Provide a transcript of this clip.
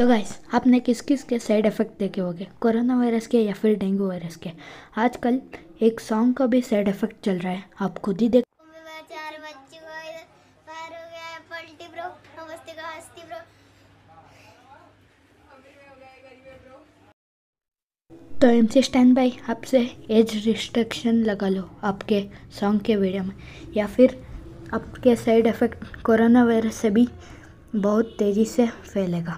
तो गाइस, आपने किस किस के साइड इफ़ेक्ट देखे होंगे कोरोना वायरस के या फिर डेंगू वायरस के। आजकल एक सॉन्ग का भी साइड इफ़ेक्ट चल रहा है, आप खुद ही देख। तो MC स्टैन भाई, आपसे एज रिस्ट्रिक्शन लगा लो आपके सॉन्ग के वीडियो में, या फिर आपके साइड इफ़ेक्ट कोरोना वायरस से भी बहुत तेज़ी से फैलेगा।